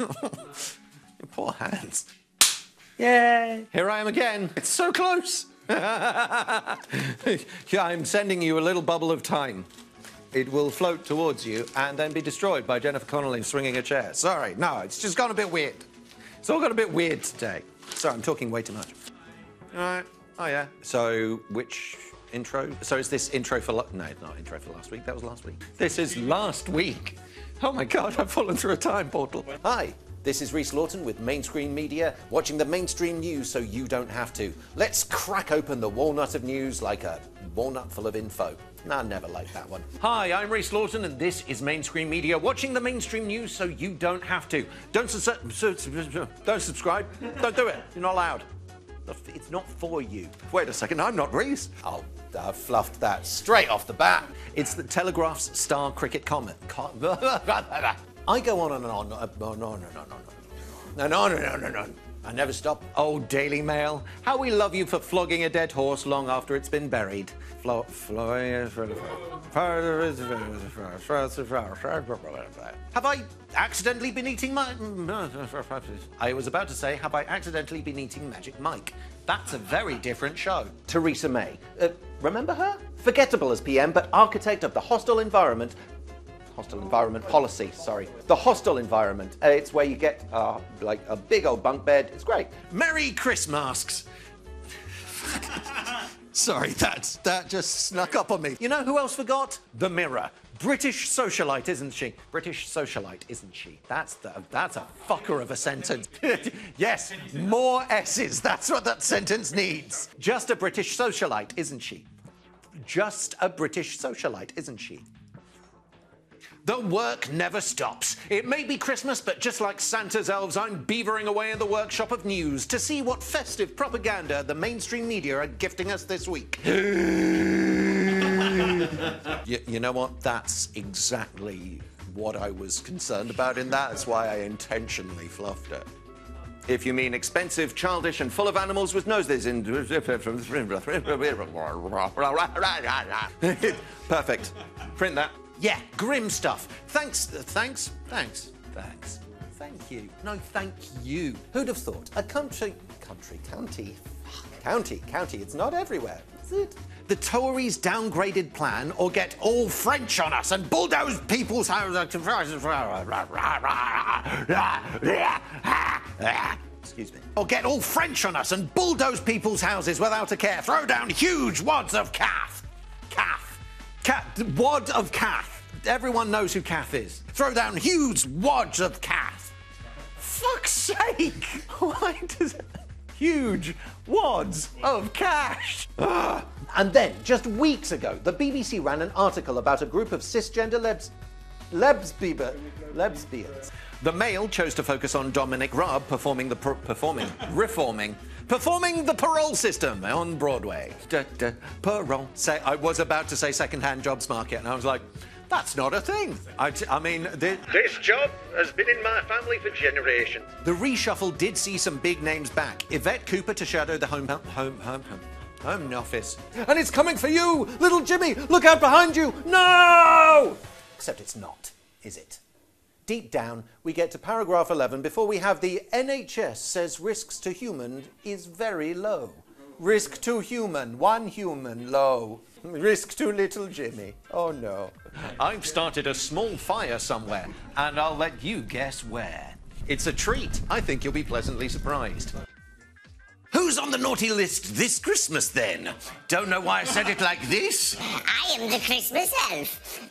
Your poor hands. Yay! Here I am again. It's so close. I'm sending you a little bubble of time. It will float towards you and then be destroyed by Jennifer Connelly swinging a chair. Sorry, no, it's just gone a bit weird. It's all got a bit weird today. Sorry, I'm talking way too much. All right. Oh, yeah. So, which intro? So, is this intro for... No, it's not intro for last week. That was last week. This is last week. Oh, my God, I've fallen through a time portal. Hi, this is Rhys Lawton with MainScream Media, watching the mainstream news so you don't have to. Let's crack open the walnut of news like a walnut full of info. No, I never liked that one. Hi, I'm Rhys Lawton, and this is MainScream Media, watching the mainstream news so you don't have to. Don't subscribe. Don't do it. You're not allowed. It's not for you. Wait a second, I'm not Rhys. Oh, I fluffed that straight off the bat. It's the Telegraph's star cricket comment. I go on and on. No. I never stop. Oh, Daily Mail, how we love you for flogging a dead horse long after it's been buried. Have I accidentally been eating my... I was about to say, have I accidentally been eating Magic Mike? That's a very different show. Theresa May. Remember her? Forgettable as PM, but architect of the hostile environment policy. It's where you get like a big old bunk bed. It's great. Merry Christmasks. Sorry, that just snuck up on me. You know who else forgot? The Mirror. British socialite, isn't she? British socialite, isn't she? That's a fucker of a sentence. Yes, more S's. That's what that sentence needs. Just a British socialite, isn't she? Just a British socialite, isn't she? The work never stops. It may be Christmas, but just like Santa's elves, I'm beavering away in the workshop of news to see what festive propaganda the mainstream media are gifting us this week. You know what? That's exactly what I was concerned about in that. That's why I intentionally fluffed it. If you mean expensive, childish, and full of animals with noses in... Perfect. Print that. Yeah, grim stuff. Thanks. Thank you. No, thank you. Who'd have thought? A county. It's not everywhere, is it? The Tories' downgraded plan, or get all French on us and bulldoze people's houses. Excuse me. Or get all French on us and bulldoze people's houses without a care. Throw down huge wads of calf. Wad of calf. Everyone knows who calf is. Throw down huge wads of calf. Fuck's sake! Why does it... Huge wads of cash. Ugh. And then, just weeks ago, the BBC ran an article about a group of cisgender lesbians. The Mail chose to focus on Dominic Raab performing the parole system on Broadway. Parole. Say, I was about to say second-hand jobs market, and I was like, that's not a thing. This job has been in my family for generations. The reshuffle did see some big names back. Yvette Cooper to shadow the Home Office. And it's coming for you, little Jimmy. Look out behind you. No! Except it's not, is it? Deep down, we get to paragraph 11 before we have the NHS says risks to human is very low. Risk to human, one human, low. Risk to little Jimmy. Oh, no. I've started a small fire somewhere, and I'll let you guess where. It's a treat. I think you'll be pleasantly surprised. Who's on the naughty list this Christmas, then? Don't know why I said it like this. I am the Christmas elf.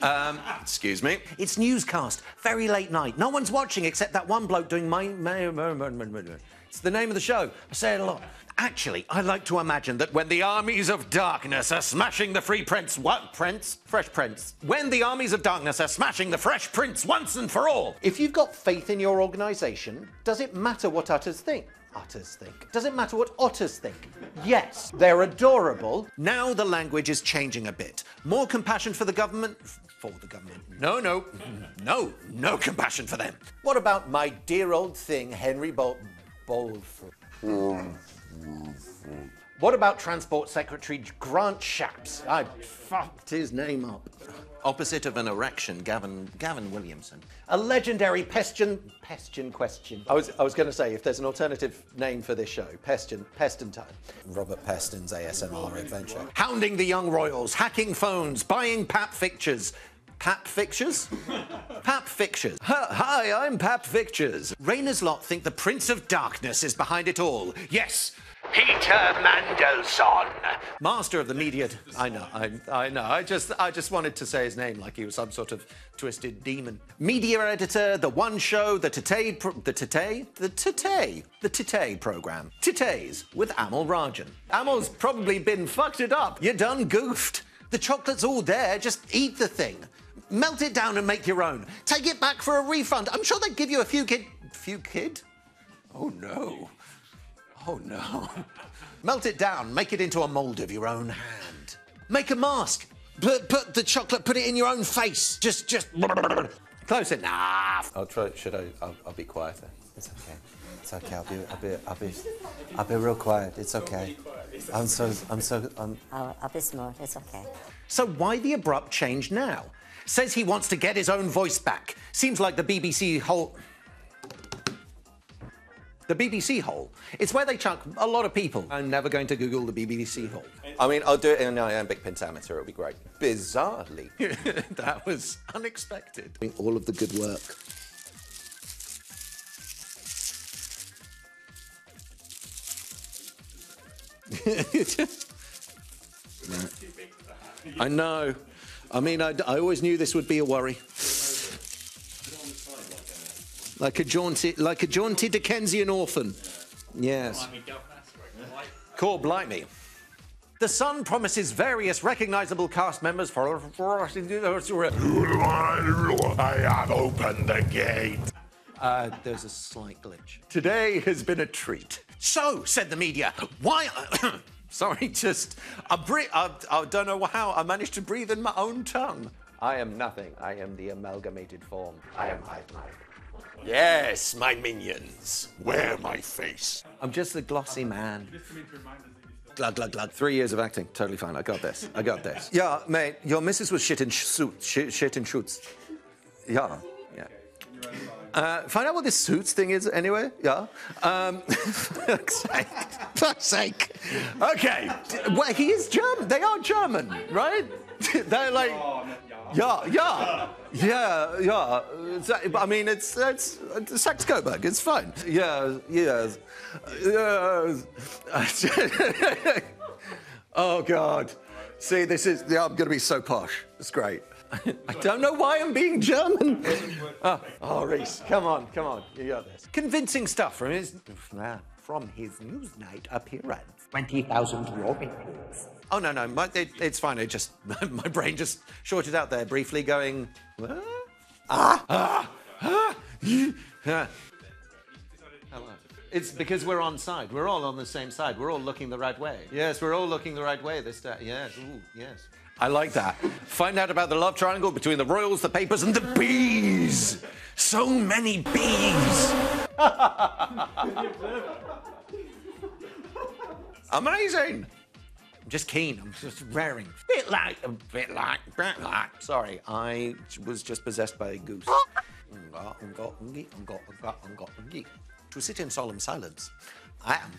Excuse me. It's newscast. Very late night. No one's watching except that one bloke doing my... It's the name of the show. I say it a lot. Actually, I like to imagine that when the armies of darkness are smashing the free prince... What? Prince? Fresh Prince. When the armies of darkness are smashing the Fresh Prince once and for all. If you've got faith in your organisation, does it matter what others think? Does it matter what otters think? Yes, they're adorable. Now the language is changing a bit. More compassion for the government... For the government. No compassion for them. What about my dear old thing, Henry Bolton? What about Transport Secretary Grant Shapps? I fucked his name up. Opposite of an erection, Gavin Williamson. A legendary pestion question. I was going to say, if there's an alternative name for this show, Peston time. Robert Peston's ASMR adventure. Hounding the young royals, hacking phones, buying pap fixtures. Pap Fixtures? Pap Fixtures. Hi, I'm Pap Fixtures. Rayner's lot think the Prince of Darkness is behind it all. Yes, Peter Mandelson. Master of the media... I know. I just wanted to say his name like he was some sort of twisted demon. Media editor, The One Show, The Today programme. Today's with Amal Rajan. Amal's probably been fucked it up. You done goofed. The chocolate's all there, just eat the thing. Melt it down and make your own. Take it back for a refund. I'm sure they'd give you a few quid? Oh, no. Oh, no. Melt it down, make it into a mould of your own hand. Make a mask. Put the chocolate, put it in your own face. Just... Close enough. I'll try, I'll be quieter. It's okay. It's okay, I'll be real quiet. It's okay. I'll be smart, it's okay. So why the abrupt change now? Says he wants to get his own voice back. Seems like the BBC hole... The BBC hole. It's where they chuck a lot of people. I'm never going to Google the BBC hole. I mean, I'll do it in an iambic pentameter, it'll be great. Bizarrely. That was unexpected. All of the good work. I know. I mean, I always knew this would be a worry. Like a jaunty Dickensian orphan. Yes. Cor blimey. The Sun promises various recognisable cast members for... I have opened the gate. There's a slight glitch. Today has been a treat. So, said the media, why... Sorry, just... I don't know how I managed to breathe in my own tongue. I am nothing. I am the amalgamated form. I am Hive Mind. Yes, my minions. Wear my face. I'm just the glossy man. Glug, glug, glug. 3 years of acting. Totally fine. I got this. Yeah, mate, your missus was shit in suits. Shit in suits. Yeah. Find out what this suits thing is, anyway, yeah? Fuck's sake. Okay, well, he is German. They are German, right? They're like... Yeah. I mean, it's Saxe-Coburg, it's fine. Yeah. Oh, God. See, this is... Yeah, I'm going to be so posh. It's great. I don't know why I'm being German. Oh, Rhys, come on, you got this. Convincing stuff from his Newsnight appearance. 20,000 Robin Hoods. Oh no, it's fine. My brain just shorted out there briefly, going Hello. It's because we're on side. We're all on the same side. We're all looking the right way. Yes, we're all looking the right way this day. Yes, ooh, yes. I like that. Find out about the love triangle between the royals, the papers, and the bees. So many bees. Amazing. I'm just keen. I'm just raring. A bit like. Sorry, I was just possessed by a goose. To sit in solemn silence, I am.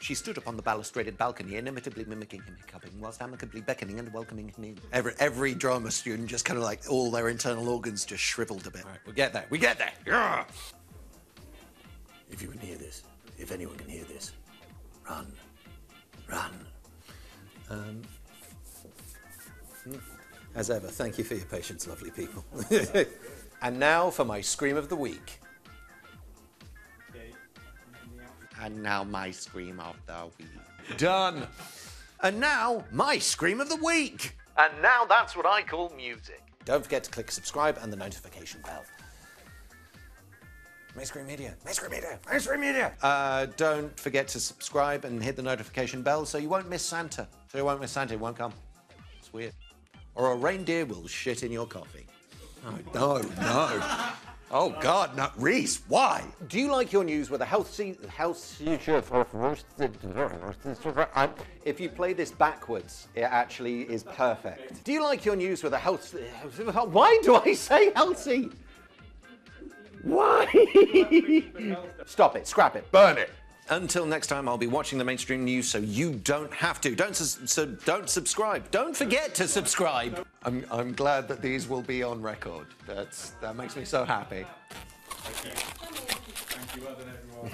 She stood upon the balustraded balcony, inimitably mimicking him hiccuping, whilst amicably beckoning and welcoming him in. Every drama student just kind of like all their internal organs just shriveled a bit. All right, we get there. Yeah. If you can hear this, if anyone can hear this, run. As ever, thank you for your patience, lovely people. And now for my scream of the week. And now my scream of the week. Done. And now my scream of the week. And now that's what I call music. Don't forget to click subscribe and the notification bell. MainScream Media. Don't forget to subscribe and hit the notification bell so you won't miss Santa. It won't come. It's weird. Or a reindeer will shit in your coffee. Oh, no. Oh, God, no. Rhys, why? Do you like your news with a If you play this backwards, it actually is perfect. Do you like your news with a Why do I say healthy? Why? Stop it, scrap it, burn it. Until next time, I'll be watching the mainstream news, so you don't have to. Don't subscribe. Don't forget to subscribe. I'm glad that these will be on record. That makes me so happy. Okay. Thank you, everyone.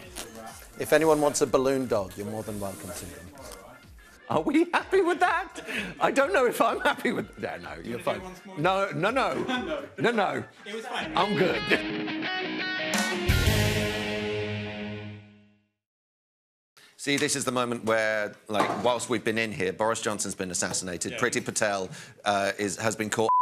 If anyone wants a balloon dog, you're more than welcome to them. Are we happy with that? I don't know if I'm happy with that. No, you're fine. No. It was fine. I'm good. See, this is the moment where, like, whilst we've been in here, Boris Johnson's been assassinated. Yeah. Priti Patel has been caught.